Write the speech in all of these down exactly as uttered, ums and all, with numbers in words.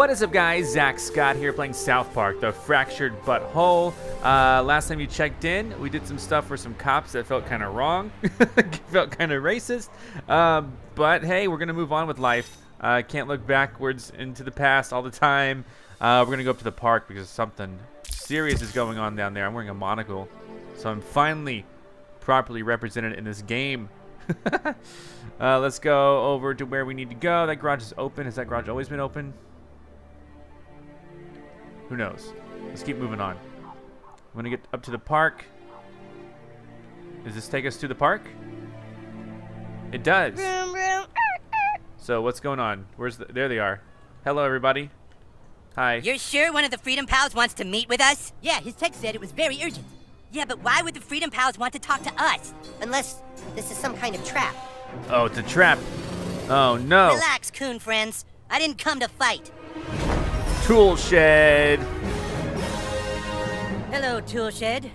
What is up, guys? Zach Scott here playing South Park: The Fractured But Whole. Uh, last time you checked in, we did some stuff for some cops that felt kind of wrong, felt kind of racist. Um, but hey, we're gonna move on with life. Uh, can't look backwards into the past all the time. Uh, we're gonna go up to the park because something serious is going on down there. I'm wearing a monocle, so I'm finally properly represented in this game. uh, let's go over to where we need to go. That garage is open. Has that garage always been open? Who knows? Let's keep moving on. I'm gonna get up to the park. Does this take us to the park? It does. So what's going on? Where's the, there they are. Hello, everybody. Hi. You're sure one of the Freedom Pals wants to meet with us? Yeah, his text said it was very urgent. Yeah, but why would the Freedom Pals want to talk to us? Unless this is some kind of trap. Oh, it's a trap. Oh, no. Relax, Coon friends. I didn't come to fight. Toolshed. Hello, Toolshed.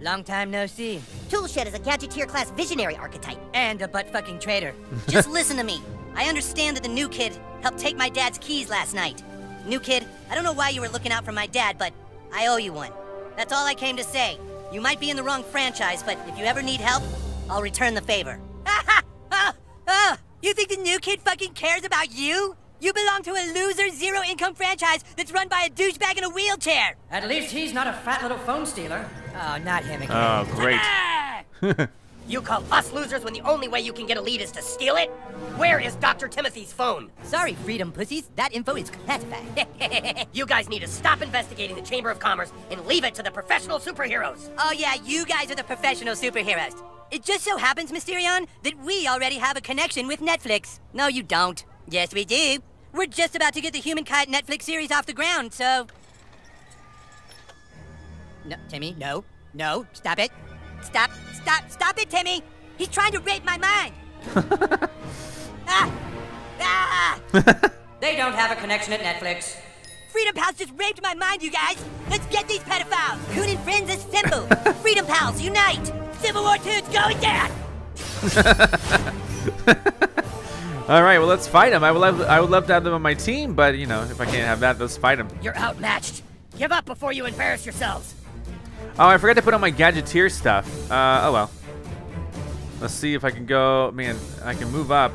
Long time no see. Toolshed is a Gadgeteer class visionary archetype. And a butt-fucking traitor. Just listen to me. I understand that the new kid helped take my dad's keys last night. New kid, I don't know why you were looking out for my dad, but I owe you one. That's all I came to say. You might be in the wrong franchise, but if you ever need help, I'll return the favor. Ah, oh, oh, you think the new kid fucking cares about you? You belong to a loser, zero-income franchise that's run by a douchebag in a wheelchair. At least he's not a fat little phone stealer. Oh, not him again. Oh, great. You call us losers when the only way you can get a lead is to steal it? Where is Doctor Timothy's phone? Sorry, Freedom Pussies. That info is classified. You guys need to stop investigating the Chamber of Commerce and leave it to the professional superheroes. Oh, yeah, you guys are the professional superheroes. It just so happens, Mysterion, that we already have a connection with Netflix. No, you don't. Yes, we do. We're just about to get the Human Kite Netflix series off the ground, so... No, Timmy, no. No, stop it. Stop, stop, stop it, Timmy! He's trying to rape my mind! ah! Ah! They don't have a connection at Netflix. Freedom Pals just raped my mind, you guys! Let's get these pedophiles! Coon and Friends is simple! Freedom Pals, unite! Civil War two's going down! All right, well, let's fight them. I would love, I would love to have them on my team, but you know, if I can't have that, let's fight them. You're outmatched. Give up before you embarrass yourselves. Oh, I forgot to put on my Gadgeteer stuff. Uh, oh well. Let's see if I can go. Man, I can move up.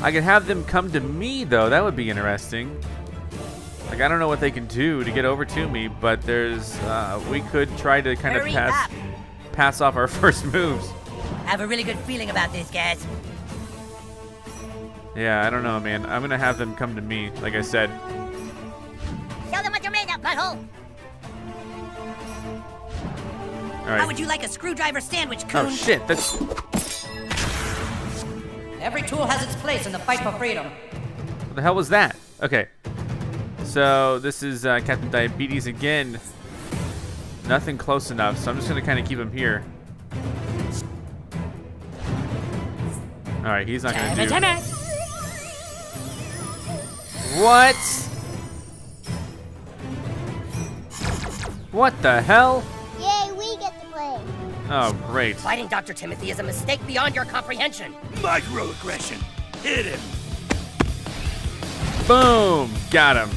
I can have them come to me though. That would be interesting. Like I don't know what they can do to get over to me, but there's. Uh, we could try to kind Hurry of pass, up. pass off our first moves. I have a really good feeling about this, guys. Yeah, I don't know, man. I'm gonna have them come to me, like I said. Show them what you're made of, butthole. All right. How would you like a screwdriver sandwich, Coon? Oh shit, that's. Every tool has its place in the fight for freedom. What the hell was that? Okay. So this is uh, Captain Diabetes again. Nothing close enough, so I'm just gonna kind of keep him here. All right, he's not gonna do. What? What the hell? Yay, we get to play. Oh, great. Fighting Doctor Timothy is a mistake beyond your comprehension. Microaggression. Hit him. Boom. Got him.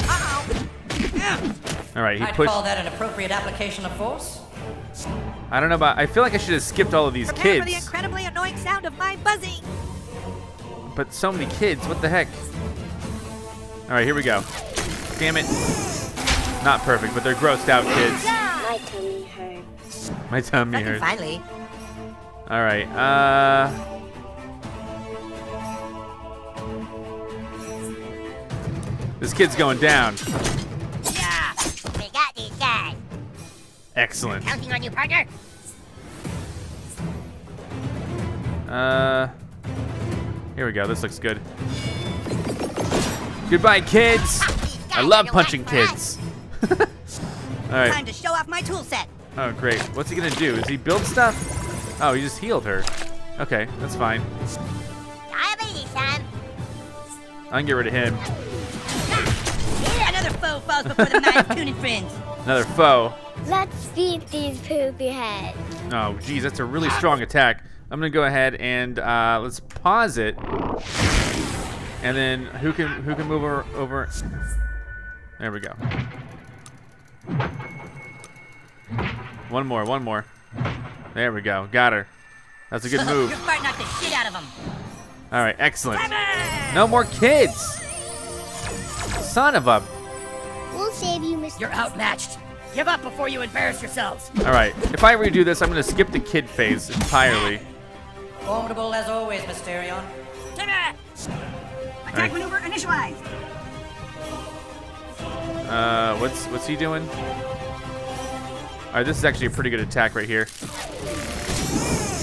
Uh-oh. Yeah. All right, he I'd pushed. I'd call that an appropriate application of force. I don't know about. I feel like I should have skipped all of these Prepare kids. For the incredibly annoying sound of my buzzing. But so many kids. What the heck? All right, here we go. Damn it! Not perfect, but they're grossed out kids. My tummy hurts. My tummy hurts. Finally. All right. Uh. This kid's going down. Yeah, we got these guys. Excellent. Counting on you, partner. Uh, here we go. This looks good. Goodbye, kids. I love punching kids. All right. Time to show off my tool set. Oh, great. What's he gonna do? Is he build stuff? Oh, he just healed her. Okay, that's fine. Diabetes time. I can get rid of him. Another foe falls before the knife, Coon and Friends. Another foe. Let's beat these poopy heads. Oh, geez, that's a really strong attack. I'm gonna go ahead and uh, let's pause it. And then who can who can move over, over? There we go. One more, one more. There we go. Got her. That's a good move. You're fighting out the shit out of them. All right, excellent. No more kids. Son of a. We'll save you, Mister You're outmatched. Give up before you embarrass yourselves. All right. If I redo this, I'm gonna skip the kid phase entirely. Formidable as always, Mysterion. Timmy! Attack right. Maneuver initialized. Uh, what's what's he doing? All right, this is actually a pretty good attack right here.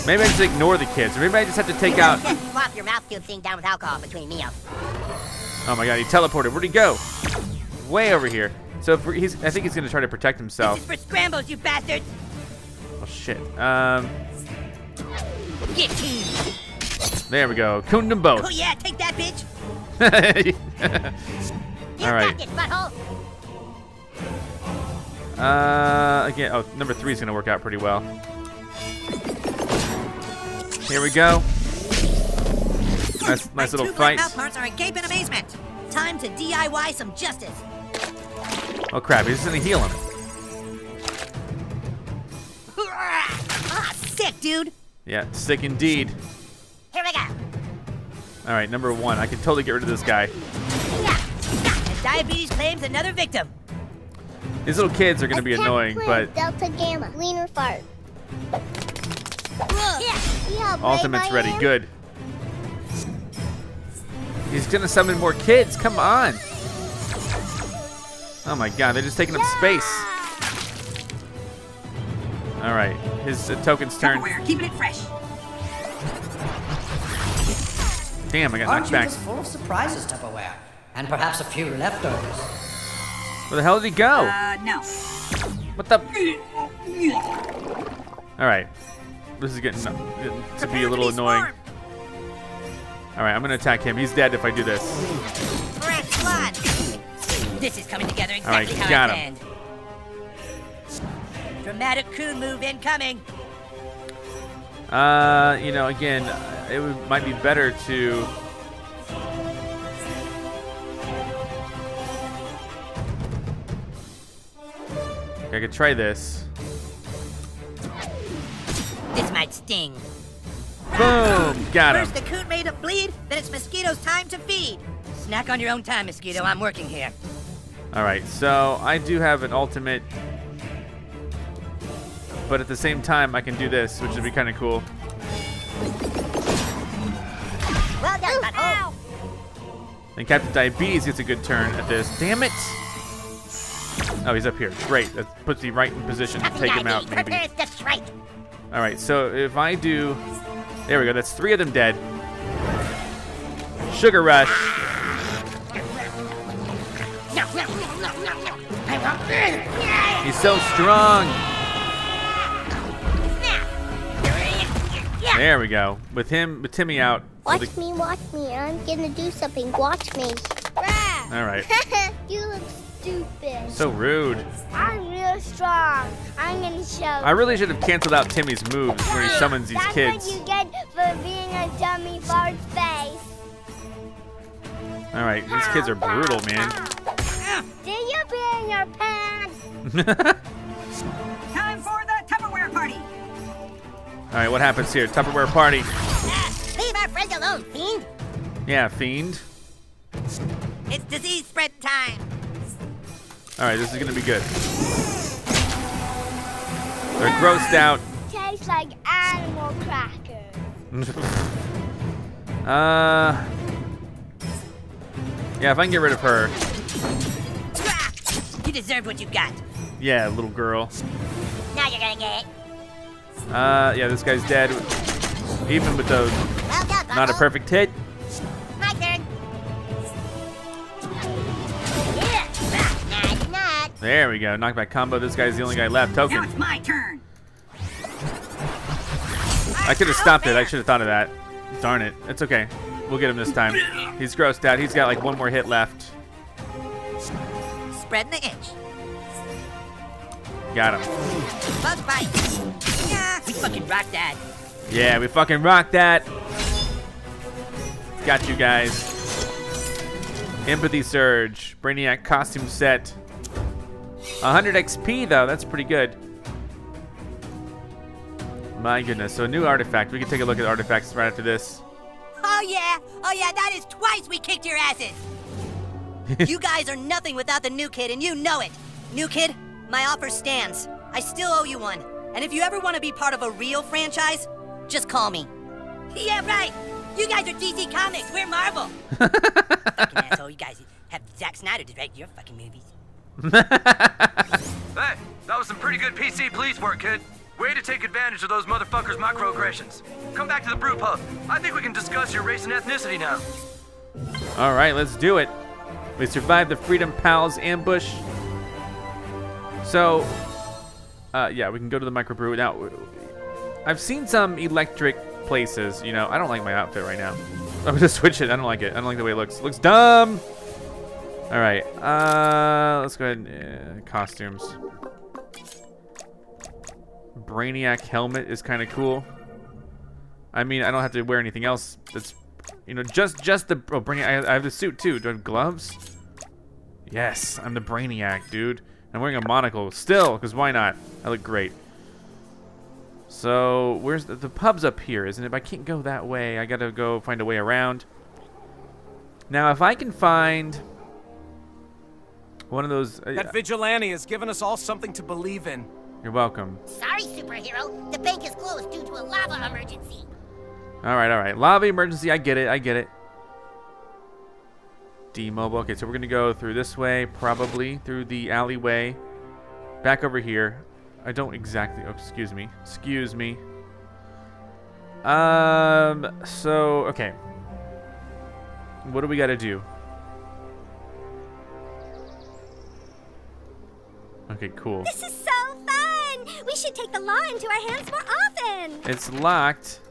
Maybe I just ignore the kids. Or maybe I just have to take out. Swap your mouth cube thing down with alcohol between meals. Oh my God, he teleported. Where'd he go? Way over here. So if he's, I think he's gonna try to protect himself. This is for Scrambles, you bastards. Oh shit. Um. Get there we go. Coon them both. Oh yeah, take that, bitch. All right. You got it, butthole. Uh, again, oh, number three is gonna work out pretty well. Here we go. Nice, nice little fight. My two black mouth parts are agape in amazement. Time to D I Y some justice. Oh crap, he's just gonna heal him. Ah, sick, dude. Yeah, sick indeed. Here we go. All right, number one. I can totally get rid of this guy. And diabetes claims another victim. These little kids are gonna be annoying, but Delta Gamma, Leaner Fart. Ultimate's ready, good. He's gonna summon more kids, come on. Oh my God, they're just taking up space. All right, his uh, token's turn. Keeping it fresh. Damn, I got knocked back. Aren't you just full of surprises, Tupperware? And perhaps a few leftovers. Where the hell did he go? Uh, no. What the? All right, this is getting to be a little annoying. All right, I'm gonna attack him. He's dead if I do this. This is coming together exactly how I planned. Dramatic coon move incoming. Uh, you know, again, it would, might be better to. I could try this. This might sting. Boom! Got him. First the coon made it bleed, then it's mosquito's time to feed. Snack on your own time, mosquito. I'm working here. All right, so I do have an ultimate, but at the same time I can do this, which would be kind of cool. Well done, butthole. And Captain Diabetes gets a good turn at this. Damn it! Oh, he's up here. Great. That puts me right in position to take him out, maybe. All right, so if I do... There we go. That's three of them dead. Sugar Rush. He's so strong. There we go. With him, with Timmy out. Watch the... me, watch me. I'm gonna do something. Watch me. All right. You look stupid. So rude. I'm real strong. I'm gonna show. I really should have canceled out Timmy's moves when he summons these That's kids. That's what you get for being a dummy fart face. All right, these kids are brutal, man. Did you pee in your pants? Time for the Tupperware party. All right, what happens here? Tupperware party. Uh, leave our friends alone, fiend. Yeah, fiend. It's disease spread time. All right, this is gonna be good. They're grossed out. Tastes like animal crackers. uh, yeah, if I can get rid of her. You deserve what you got. Yeah, little girl. Now you're gonna get it. Uh, yeah, this guy's dead. Even with those, well done, not a perfect hit. My turn. There we go, knockback combo. This guy's the only guy left. Token. Now it's my turn. I could have stopped it. I should have thought of that. Darn it. It's okay. We'll get him this time. He's grossed out. He's got like one more hit left. Spreading the itch. Got him. Bug bite. Yeah, we fucking rocked that. Yeah, we fucking rocked that. Got you guys. Empathy Surge. Brainiac costume set. one hundred X P though, that's pretty good. My goodness, so a new artifact. We can take a look at artifacts right after this. Oh yeah, oh yeah, that is twice we kicked your asses. You guys are nothing without the new kid, and you know it. New kid, my offer stands. I still owe you one. And if you ever want to be part of a real franchise, just call me. Yeah, right. You guys are D C Comics, we're Marvel. Fucking asshole, you guys have Zack Snyder to direct your fucking movies. Hey, that was some pretty good P C police work, kid. Way to take advantage of those motherfuckers' microaggressions. Come back to the brew pub. I think we can discuss your race and ethnicity now. All right, let's do it. We survived the Freedom Pals ambush. So, uh, yeah, we can go to the microbrew now. I've seen some electric places. You know, I don't like my outfit right now. I'm gonna switch it. I don't like it. I don't like the way it looks. It looks dumb. All right, uh, let's go ahead and uh, costumes. Brainiac helmet is kind of cool. I mean, I don't have to wear anything else. That's, you know, just just the oh, Brainiac. I have the suit too. Do I have gloves? Yes, I'm the Brainiac, dude. I'm wearing a monocle still, cause why not? I look great. So where's the, the pub's up here, isn't it? I can't go that way. I gotta go find a way around. Now, if I can find one of those. Uh, that vigilante has given us all something to believe in. You're welcome. Sorry, superhero. The bank is closed due to a lava emergency. All right, all right. Lava emergency. I get it. I get it. D-Mobile. Okay, so we're going to go through this way, probably through the alleyway. Back over here. I don't exactly... Oh, excuse me. Excuse me. Um, so, okay. What do we got to do? Okay, cool. This is so fun! We should take the law into our hands more often! It's locked.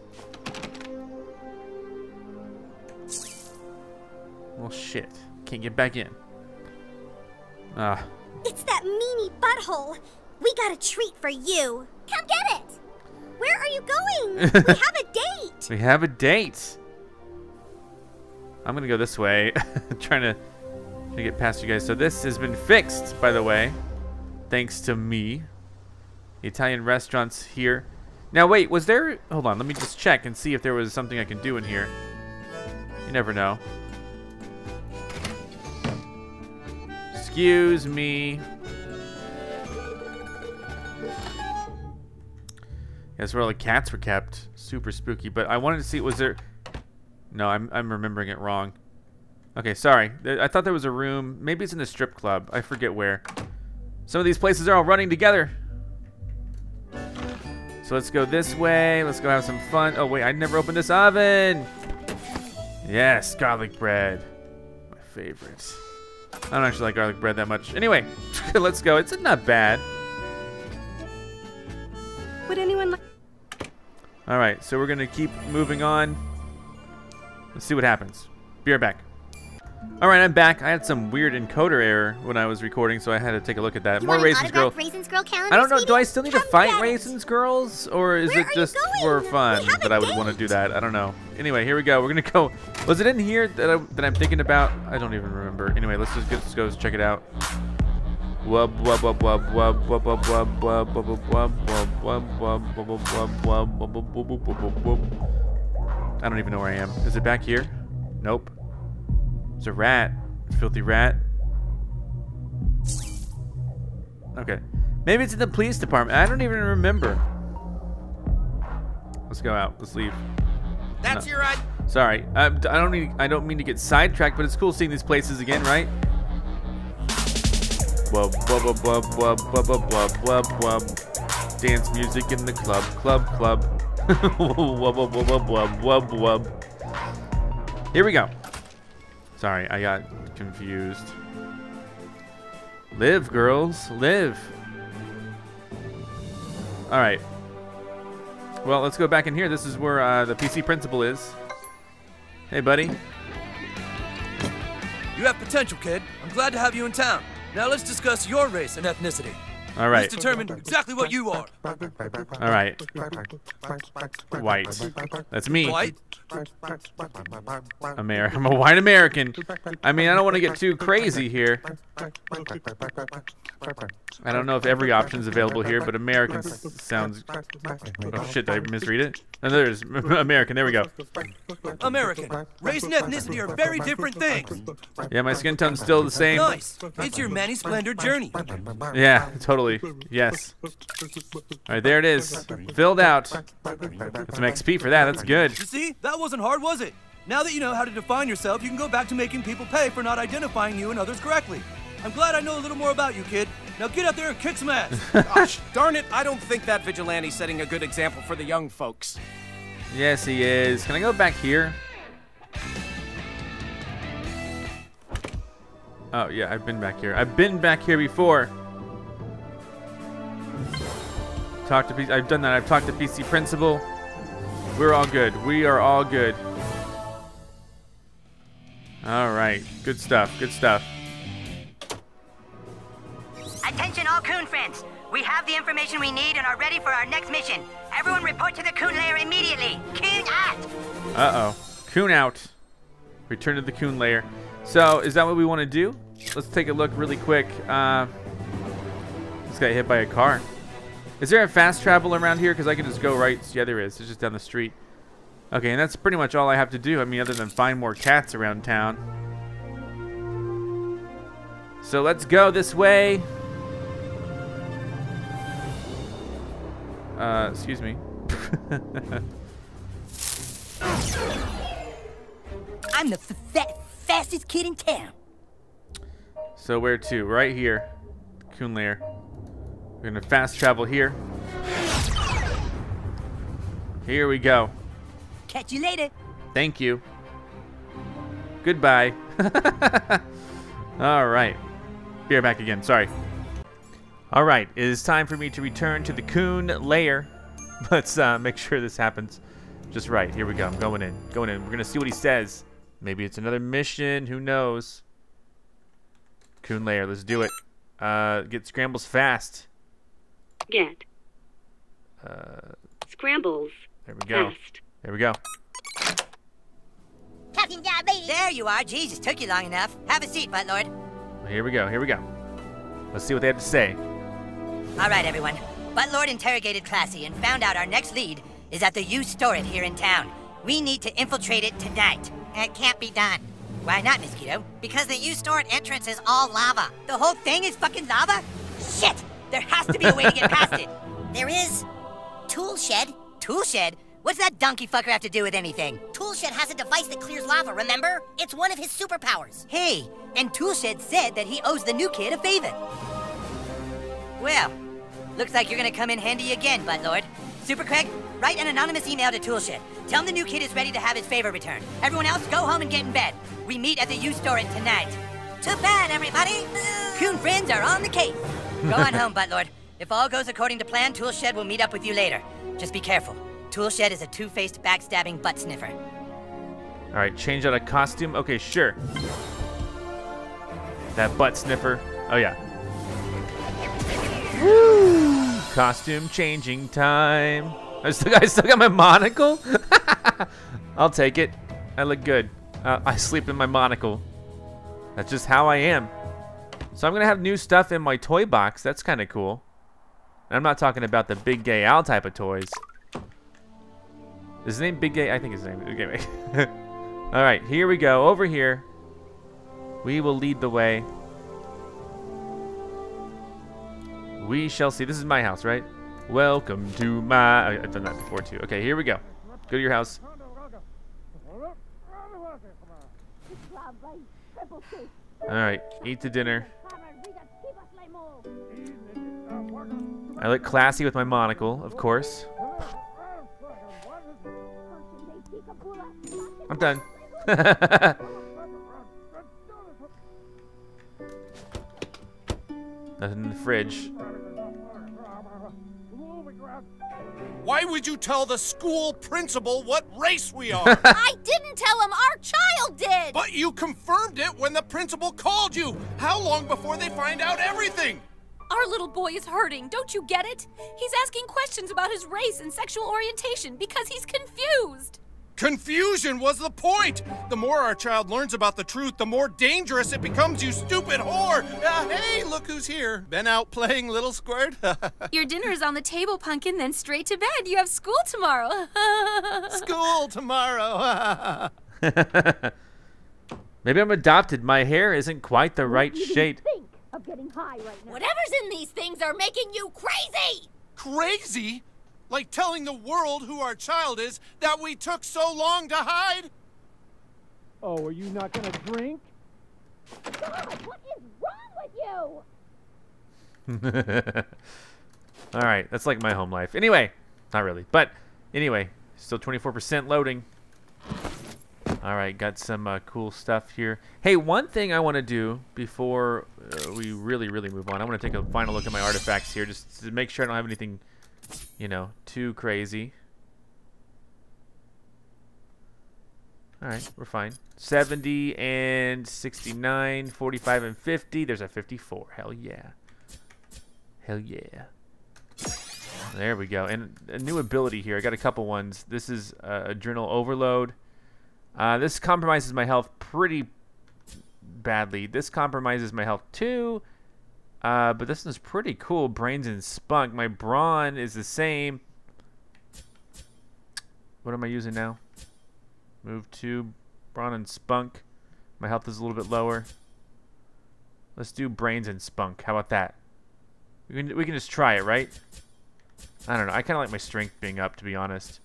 Well, shit. Can't get back in. Ah. It's that meanie butthole. We got a treat for you. Come get it! Where are you going? We have a date! We have a date! I'm gonna go this way. Trying to, trying to get past you guys. So this has been fixed, by the way. Thanks to me. Italian restaurants here. Now wait, was there... Hold on, let me just check and see if there was something I can do in here. You never know. Excuse me. That's where all the cats were kept. Super spooky, but I wanted to see... Was there... No, I'm, I'm remembering it wrong. Okay, sorry. I thought there was a room. Maybe it's in the strip club. I forget where. Some of these places are all running together. So let's go this way. Let's go have some fun. Oh, wait. I never opened this oven. Yes, garlic bread. My favorite. I don't actually like garlic bread that much. Anyway, let's go. It's not bad. Would anyone like... All right. So we're going to keep moving on. Let's see what happens. Be right back. All right, I'm back. I had some weird encoder error when I was recording, so I had to take a look at that. You More Raisins Girl. Raisins Girl calendar, I don't know. Sweetie? Do I still need Come to fight Raisins Girls, or is Where it just for fun that I would date. want to do that? I don't know. Anyway, here we go. We're gonna go. Was it in here that I, that I'm thinking about? I don't even remember. Anyway, let's just get, let's go check it out. Wub wub wub wub wub wub wub wub wub wub wub wub wub wub wub wub wub. I don't even know where I am. Is it back here? Nope. It's a rat. Filthy rat. Okay. Maybe it's in the police department. I don't even remember. Let's go out. Let's leave. That's no. your right. Sorry. I, I don't need, I don't mean to get sidetracked, but it's cool seeing these places again, right? Wub, wub, wub, wub, wub, wub, wub, wub. Dance music in the club. Club, club. Wub, wub, wub, wub, wub, wub. Here we go. Sorry, I got confused. Live, girls, live. All right. Well, let's go back in here. This is where uh, the P C Principal is. Hey, buddy. You have potential, kid. I'm glad to have you in town. Now let's discuss your race and ethnicity. All right. He's determined exactly what you are. All right. White. That's me. White? Amer I'm a white American. I mean, I don't want to get too crazy here. I don't know if every option is available here, but American sounds... Oh, shit, did I misread it? No, there's American. There we go. American. Race and ethnicity are very different things. Yeah, my skin tone's still the same. Nice. It's your many-splendor journey. Yeah, totally. Yes. All right, there it is. Filled out. Got some X P for that. That's good. You see? That wasn't hard, was it? Now that you know how to define yourself, you can go back to making people pay for not identifying you and others correctly. I'm glad I know a little more about you, kid. Now get out there and kick some ass. Gosh, darn it, I don't think that vigilante's setting a good example for the young folks. Yes, he is. Can I go back here? Oh, yeah, I've been back here. I've been back here before. Talk to P C. I've done that. I've talked to P C Principal. We're all good. We are all good. All right. Good stuff. Good stuff. Attention all Coon friends. We have the information we need and are ready for our next mission. Everyone report to the Coon Lair immediately. Coon out. Uh-oh. Coon out. Return to the Coon Lair. So, is that what we want to do? Let's take a look really quick. Uh, this guy hit by a car. Is there a fast travel around here? Because I can just go right. Yeah, there is. It's just down the street. Okay, and that's pretty much all I have to do. I mean, other than find more cats around town. So, let's go this way. Uh, excuse me. I'm the f fastest kid in town. So where to? Right here. Coon Lair. We're gonna fast travel here. Here we go. Catch you later. Thank you. Goodbye. All right. Be right back again. Sorry. All right. It is time for me to return to the Coon Lair. Let's uh, make sure this happens just right. Here we go. I'm going in. Going in. We're gonna see what he says. Maybe it's another mission. Who knows? Coon Lair. Let's do it. Uh, get Scrambles fast. Get. Uh, Scrambles. There we go. Fast. There we go. Captain Diabetes. There you are. Jesus, took you long enough. Have a seat, Butt Lord. Here we go. Here we go. Let's see what they have to say. All right, everyone. Butt Lord interrogated Classy and found out our next lead is at the U Store here in town. We need to infiltrate it tonight. It can't be done. Why not, Mosquito? Because the U Store entrance is all lava. The whole thing is fucking lava? Shit! There has to be a way to get past it. There is. Toolshed. Toolshed? What's that donkey fucker have to do with anything? Toolshed has a device that clears lava, remember? It's one of his superpowers. Hey, and Toolshed said that he owes the new kid a favor. Well, looks like you're gonna come in handy again, Butt Lord. Super Craig, write an anonymous email to Toolshed. Tell him the new kid is ready to have his favor returned. Everyone else, go home and get in bed. We meet at the U Store tonight. Too bad, everybody. Coon friends are on the case. Go on home, Butt Lord. If all goes according to plan, Toolshed will meet up with you later. Just be careful. Toolshed is a two-faced, backstabbing butt sniffer. All right, change out a costume. Okay, sure. That butt sniffer. Oh yeah. Woo! Costume changing time. I still, I still got my monocle? I'll take it. I look good. Uh, I sleep in my monocle. That's just how I am. So I'm going to have new stuff in my toy box. That's kind of cool. And I'm not talking about the Big Gay Owl type of toys. Is his name Big Gay? I think his name is. Okay, all right, here we go. Over here. We will lead the way. We shall see. This is my house, right? Welcome to my... I've done that before, too. Okay, here we go. Go to your house. All right. Eat the dinner. I look classy with my monocle, of course. I'm done. Nothing in the fridge. Why would you tell the school principal what race we are? I didn't tell him, our child did! But you confirmed it when the principal called you! How long before they find out everything? Our little boy is hurting, don't you get it? He's asking questions about his race and sexual orientation because he's confused. Confusion was the point! The more our child learns about the truth, the more dangerous it becomes, you stupid whore! Uh, hey, look who's here. Been out playing, little squirt? Your dinner is on the table, Pumpkin, then straight to bed. You have school tomorrow. School tomorrow! Maybe I'm adopted. My hair isn't quite the right shade. Think of getting high right now. Whatever's in these things are making you crazy! Crazy? Like telling the world who our child is that we took so long to hide? Oh, are you not gonna drink? God, what is wrong with you? All right, that's like my home life. Anyway, not really, but anyway, still twenty-four percent loading. All right, got some uh, cool stuff here. Hey, one thing I want to do before uh, we really, really move on, I want to take a final look at my artifacts here just to make sure I don't have anything, you know, too crazy. All right, we're fine. seventy and sixty-nine, forty-five and fifty. There's a fifty-four. Hell yeah. Hell yeah. There we go. And a new ability here. I got a couple ones. This is uh, adrenal overload. Uh, this compromises my health pretty badly. This compromises my health too. Uh, but this one's pretty cool. Brains and spunk. My brawn is the same. What am I using now? Move to brawn and spunk. My health is a little bit lower. Let's do brains and spunk. How about that? We can we can just try it, right? I don't know. I kind of like my strength being up, to be honest.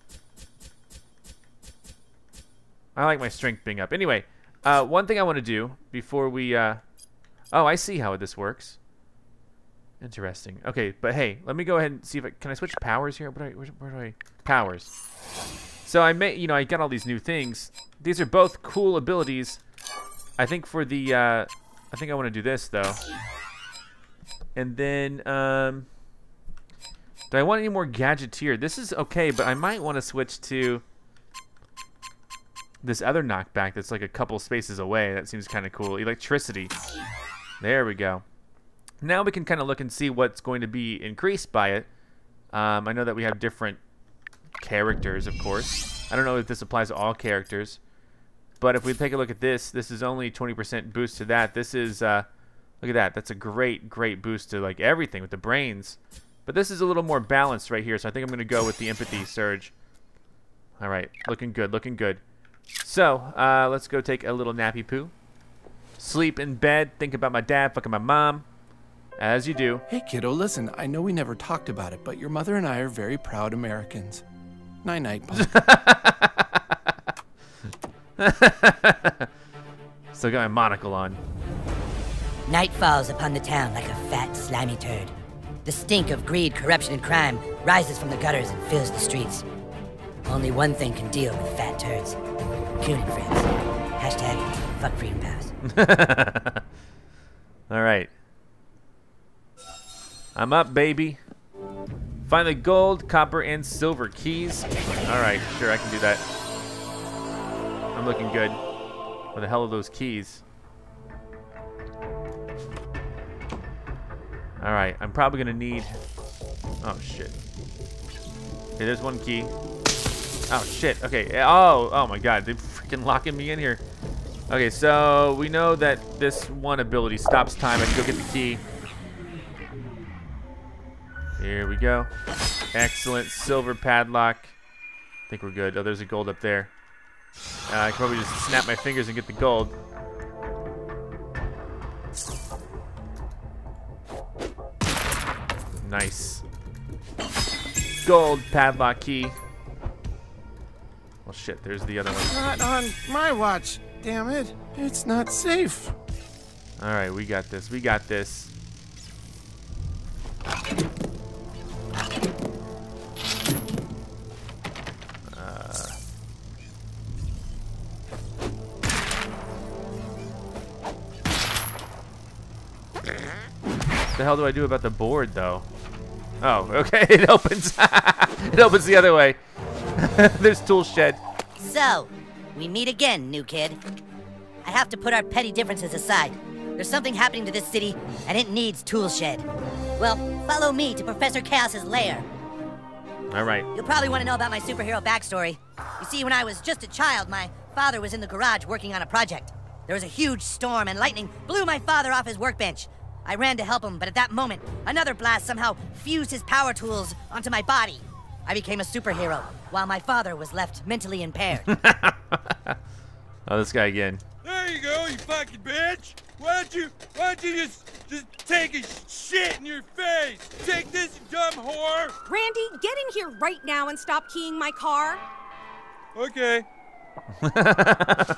I like my strength being up. Anyway, uh, one thing I want to do before we... Uh... Oh, I see how this works. Interesting. Okay, but hey, let me go ahead and see if I can I switch powers here. Where do I, where, where do I powers? So I may, you know, I got all these new things. These are both cool abilities. I think for the, uh, I think I want to do this though. And then, um, do I want any more Gadgeteer? This is okay, but I might want to switch to this other knockback that's like a couple spaces away. That seems kind of cool. Electricity. There we go. Now we can kind of look and see what's going to be increased by it. Um, I know that we have different characters, of course. I don't know if this applies to all characters. But if we take a look at this, this is only twenty percent boost to that. This is, uh, look at that. That's a great, great boost to like everything with the brains. But this is a little more balanced right here. So I think I'm going to go with the empathy surge. All right. Looking good. Looking good. So uh, let's go take a little nappy poo. Sleep in bed. Think about my dad. Fucking my mom. As you do. Hey, kiddo, listen, I know we never talked about it, but your mother and I are very proud Americans. Night-night, Pumpkin. Still got my monocle on. Night falls upon the town like a fat, slimy turd. The stink of greed, corruption, and crime rises from the gutters and fills the streets. Only one thing can deal with fat turds. Coon and Friends. Hashtag, fuck Freedom Pals. All right. I'm up, baby. Find the gold, copper, and silver keys. All right, sure, I can do that. I'm looking good. Where the hell are those keys? All right, I'm probably gonna need... Oh, shit. Hey, there's one key. Oh, shit, okay. Oh, oh my God, they're freaking locking me in here. Okay, so we know that this one ability stops time. I can go get the key. Here we go. Excellent. Silver padlock. I think we're good. Oh, there's a gold up there. Uh, I can probably just snap my fingers and get the gold. Nice. Gold padlock key. Well, shit. There's the other one. Not on my watch. Damn it. It's not safe. All right. We got this. We got this. What the hell do I do about the board, though? Oh, okay, it opens. It opens the other way. There's Toolshed. So, we meet again, new kid. I have to put our petty differences aside. There's something happening to this city, and it needs Toolshed. Well, follow me to Professor Chaos's lair. All right. You'll probably want to know about my superhero backstory. You see, when I was just a child, my father was in the garage working on a project. There was a huge storm, and lightning blew my father off his workbench. I ran to help him, but at that moment, another blast somehow fused his power tools onto my body. I became a superhero, while my father was left mentally impaired. Oh, this guy again. There you go, you fucking bitch! Why don't you, why don't you just, just take a shit in your face? Take this, you dumb whore! Randy, get in here right now and stop keying my car. Okay. But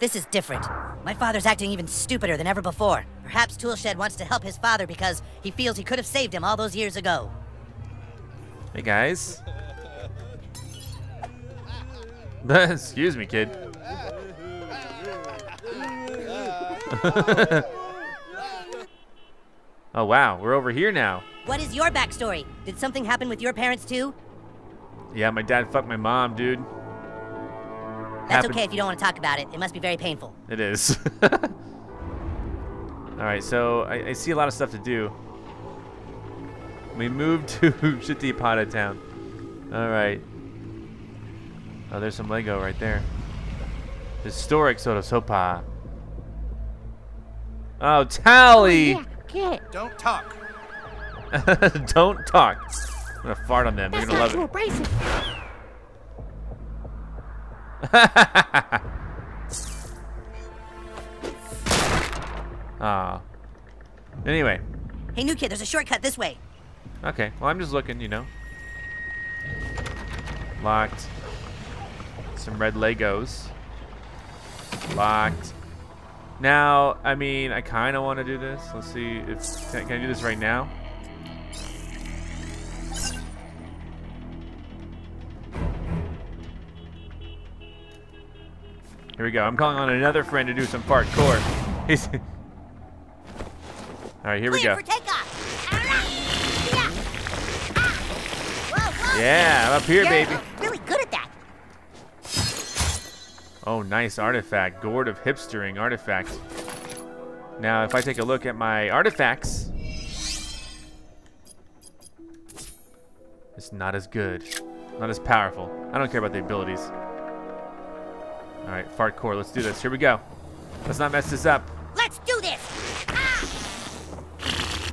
this is different. My father's acting even stupider than ever before. Perhaps Toolshed wants to help his father because he feels he could have saved him all those years ago. Hey, guys. Excuse me, kid. Oh, wow. We're over here now. What is your backstory? Did something happen with your parents, too? Yeah, my dad fucked my mom, dude. That's happened. Okay if you don't want to talk about it. It must be very painful. It is. Alright, so I, I see a lot of stuff to do. We moved to Shitipata town. Alright. Oh, there's some Lego right there. Historic SoDoSoPa. Oh, Tally! Oh, yeah, get it. Don't talk. Don't talk. I'm going to fart on them. That's They're going to love it. Abrasive. Ah. Anyway. Hey, new kid, there's a shortcut this way. Okay. Well, I'm just looking, you know. Locked. Some red Legos. Locked. Now, I mean, I kind of want to do this. Let's see if can, can I do this right now? Here we go. I'm calling on another friend to do some parkour. Alright, here we go. Yeah, I'm up here, baby. Really good at that. Oh, nice artifact. Gourd of hipstering artifact. Now, if I take a look at my artifacts, it's not as good. Not as powerful. I don't care about the abilities. All right, fart core, let's do this. Here we go. Let's not mess this up. Let's do this. Ah!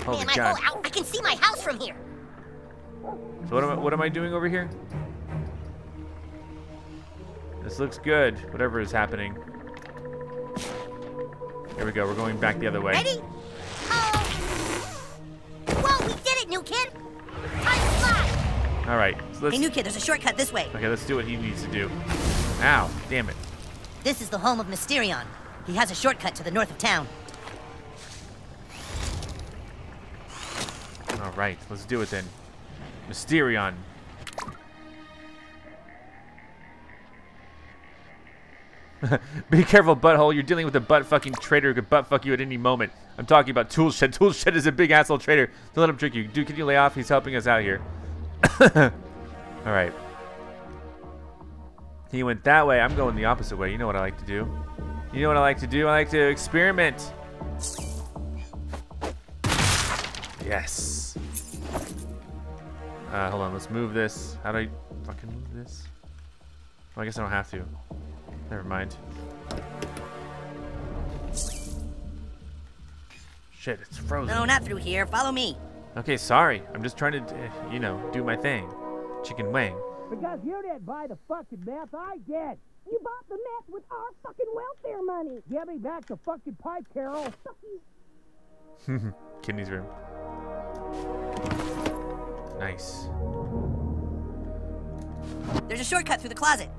Holy Man, God. I can see my house from here. So what am I, what am I doing over here? This looks good, whatever is happening. Here we go, we're going back the other way. Ready? Oh. Whoa, we did it, new kid. Time to fly. All right, so let's... Hey, new kid, there's a shortcut this way. Okay, let's do what he needs to do. Ow, damn it. This is the home of Mysterion. He has a shortcut to the north of town. All right, let's do it then. Mysterion. Be careful, butthole. You're dealing with a butt-fucking traitor who could butt-fuck you at any moment. I'm talking about Toolshed. Toolshed is a big asshole traitor. Don't let him trick you. Dude, can you lay off? He's helping us out here. All right. He went that way. I'm going the opposite way. You know what I like to do. You know what I like to do? I like to experiment. Yes. Uh, hold on. Let's move this. How do I fucking move this? Well, I guess I don't have to. Never mind. Shit, it's frozen. No, not through here. Follow me. Okay, sorry. I'm just trying to, you know, do my thing. Chicken wing. Because you didn't buy the fucking meth, I did. You bought the meth with our fucking welfare money. Give me back the fucking pipe, Carol. Kidney's room. Nice. There's a shortcut through the closet.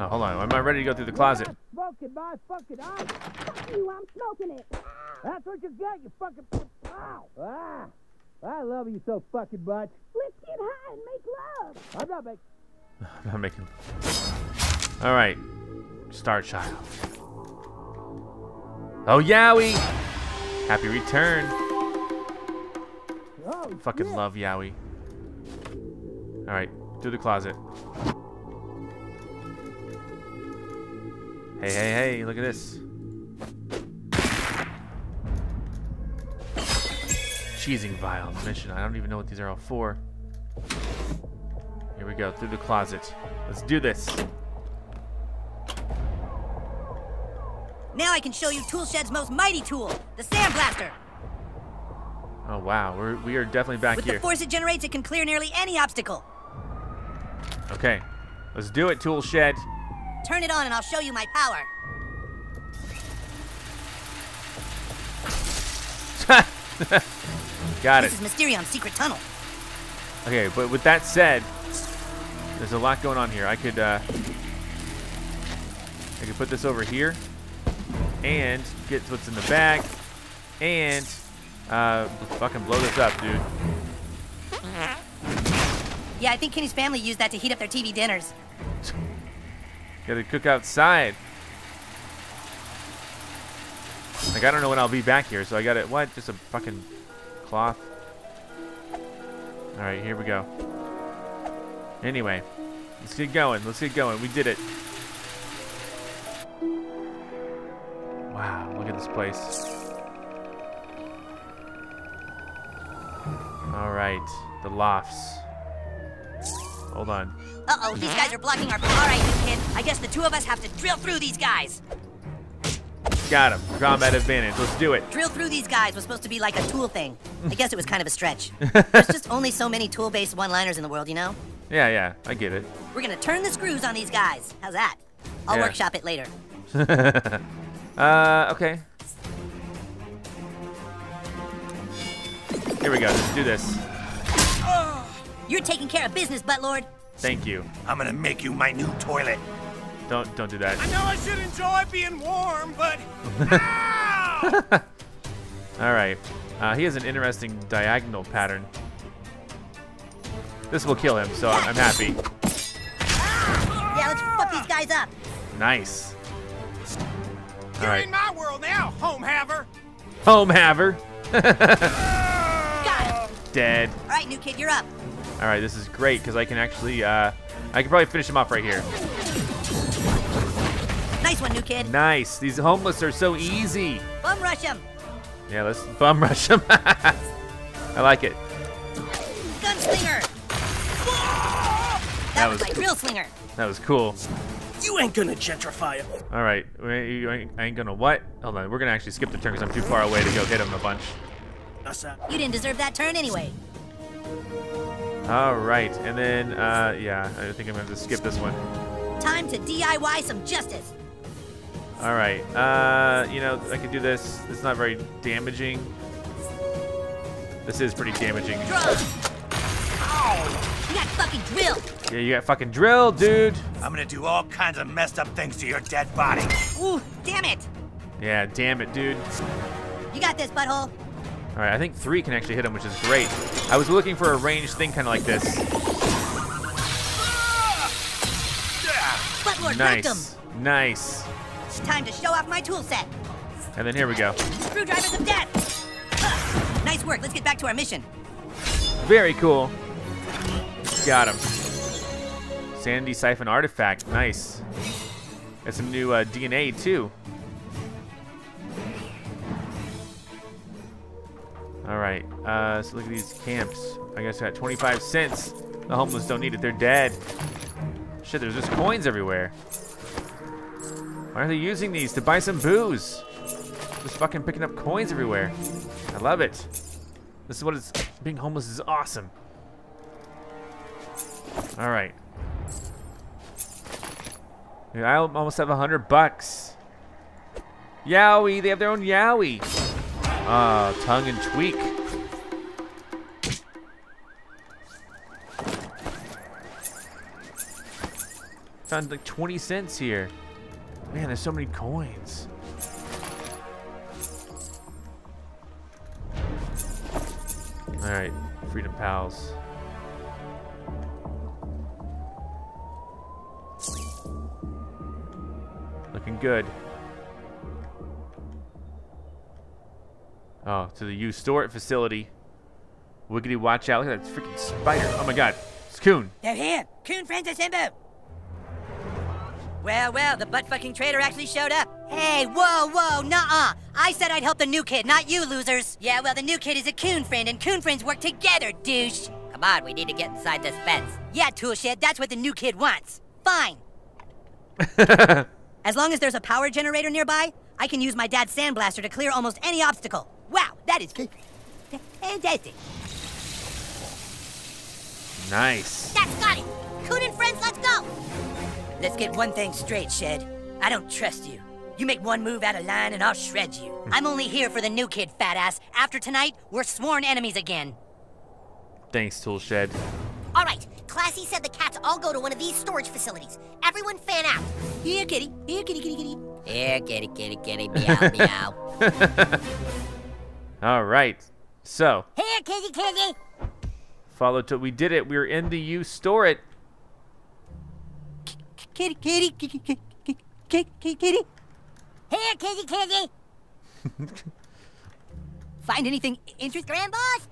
Oh, hold on. Am I ready to go through the closet? I'm smoking my fucking eyes. Fuck you, I'm smoking it. That's what you got, you fucking... Ow. Ah. I love you so fucking much. Let's get high and make love. I'm not making. I'm not making. All right, Star Child. Oh, Yowie! Happy return. Oh, fucking shit. Love Yowie. All right, through the closet. Hey, hey, hey! Look at this. cheesing vial mission. I don't even know what these are all for. Here we go, through the closet. Let's do this. Now I can show you Toolshed's most mighty tool, the sandblaster. Oh wow, we're, we are definitely back With here. With the force it generates, it can clear nearly any obstacle. Okay, let's do it, Toolshed. Turn it on and I'll show you my power. Got it. This is Mysterion's secret tunnel. Okay, but with that said, there's a lot going on here. I could, uh, I could put this over here and get what's in the bag and uh, fucking blow this up, dude. Yeah, I think Kenny's family used that to heat up their T V dinners. Gotta cook outside. Like, I don't know when I'll be back here, so I got it. What? Just a fucking cloth. All right, here we go. Anyway, let's get going. Let's get going. We did it. Wow, look at this place. All right, the lofts. Hold on. Uh-oh, these guys are blocking our... All right, kid. I guess the two of us have to drill through these guys. Got him. Combat advantage. Let's do it. Drill through these guys was supposed to be like a tool thing. I guess it was kind of a stretch. There's just only so many tool-based one-liners in the world, you know? Yeah, yeah. I get it. We're going to turn the screws on these guys. How's that? I'll yeah. workshop it later. uh, okay. Here we go. Let's do this. Oh, you're taking care of business, Buttlord. Thank you. I'm going to make you my new toilet. Don't don't do that. I know I should enjoy being warm, but. Ow! All right, uh, he has an interesting diagonal pattern. This will kill him, so I'm happy. Yeah, let's fuck these guys up. Nice. All You're right. in my world now, home haver. Home haver. Got him. Dead. All right, new kid, you're up. All right, this is great because I can actually, uh, I can probably finish him off right here. Nice one, new kid. Nice. These homeless are so easy. Bum rush him. Yeah, let's bum rush him. I like it. Gunslinger. That, that was like real slinger. That was cool. You ain't gonna gentrify him. All right, you ain't, I ain't gonna what? Hold on, we're gonna actually skip the turn because I'm too far away to go hit him a bunch. You didn't deserve that turn anyway. All right, and then uh, yeah, I think I'm gonna have to skip this one. Time to D I Y some justice. All right, uh, you know, I can do this. It's not very damaging. This is pretty damaging. Oh, you got fucking drilled. Yeah, you got fucking drilled, dude. I'm gonna do all kinds of messed up things to your dead body. Ooh, damn it. Yeah, damn it, dude. You got this, butthole. All right, I think three can actually hit him, which is great. I was looking for a ranged thing kind of like this. Buttlord wrecked him. Nice. Time to show off my tool set. And then here we go. Screwdrivers of death. Uh, nice work. Let's get back to our mission. Very cool. Got him. Sandy siphon artifact. Nice. Got some new uh, D N A too. All right. Uh, so look at these camps. I guess I got twenty-five cents. The homeless don't need it. They're dead. Shit. There's just coins everywhere. Why are they using these to buy some booze? Just fucking picking up coins everywhere. I love it. This is what it's, being homeless is awesome. All right. I almost have a hundred bucks. Yowie, they have their own Yowie. Ah, oh, tongue and tweak. Found like twenty cents here. Man, there's so many coins. All right, Freedom Pals. Looking good. Oh, to the U Store facility. Wiggity, watch out. Look at that freaking spider. Oh my God, it's Coon. They're here. Coon, friends, assemble. Well, well, the butt-fucking traitor actually showed up. Hey, whoa, whoa, nuh-uh. I said I'd help the new kid, not you losers. Yeah, well, the new kid is a coon friend, and coon friends work together, douche. Come on, we need to get inside this fence. Yeah, Toolshed, that's what the new kid wants. Fine. As long as there's a power generator nearby, I can use my dad's sandblaster to clear almost any obstacle. Wow, that is fantastic. Nice. That's got it. Coon and Friends, let's go. Let's get one thing straight, Shed. I don't trust you. You make one move out of line and I'll shred you. I'm only here for the new kid, fat ass. After tonight, we're sworn enemies again. Thanks, Toolshed. All right, Classy said the cats all go to one of these storage facilities. Everyone fan out. Here, kitty. Here, kitty, kitty, kitty. Here, kitty, kitty, kitty. Meow, meow. All right, so. Here, kitty, kitty. Follow till we did it. We were in the U Store. It. Kitty, kitty, kitty, kitty, kitty, kitty. Here, kitty, kitty. Find anything interesting, Scrambles?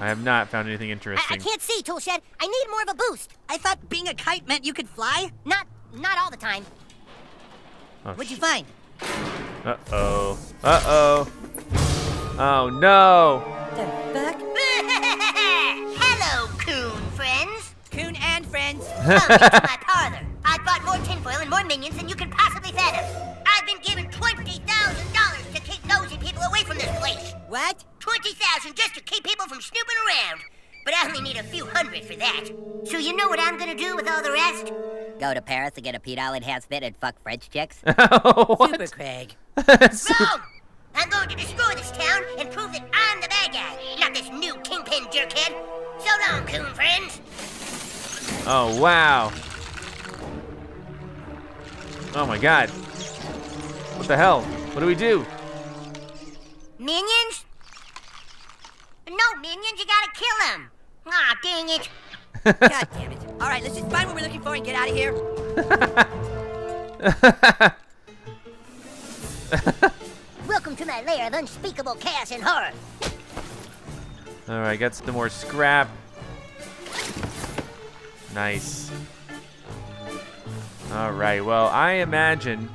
I have not found anything interesting. I, I can't see, Toolshed. I need more of a boost. I thought being a kite meant you could fly. Not, not all the time. Oh, What'd you find? Uh oh. Uh oh. Oh no. The fuck? Hello, Coon Friends. Coon and Friends. Welcome to my parlor. I bought more tinfoil and more minions than you can possibly fathom. I've been given twenty thousand dollars to keep nosy people away from this place. What? Twenty thousand just to keep people from snooping around. But I only need a few hundred for that. So you know what I'm gonna do with all the rest? Go to Paris and get a Pete Allen house fit and fuck French chicks. Oh, what? Super Craig. Wrong! I'm going to destroy this town and prove that I'm the bad guy, not this new kingpin jerkhead. So long, Coon Friends. Oh wow. Oh my God. What the hell? What do we do? Minions? No minions, you gotta kill them. Aw, dang it. God damn it. All right, let's just find what we're looking for and get out of here. Welcome to my lair of unspeakable chaos and horror. All right, got some more scrap. Nice. All right, well, I imagine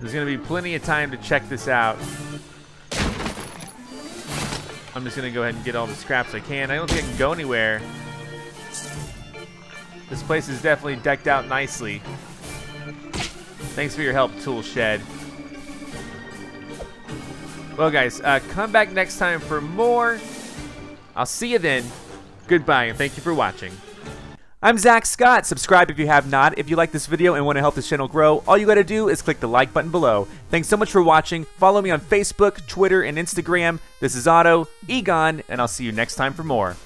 there's gonna be plenty of time to check this out. I'm just gonna go ahead and get all the scraps I can. I don't think I can go anywhere. This place is definitely decked out nicely. Thanks for your help, Toolshed. Well, guys, uh, come back next time for more. I'll see you then. Goodbye, and thank you for watching. I'm Zach Scott. Subscribe if you have not. If you like this video and want to help this channel grow, all you got to do is click the like button below. Thanks so much for watching. Follow me on Facebook, Twitter, and Instagram. This is Otto, Egon, and I'll see you next time for more.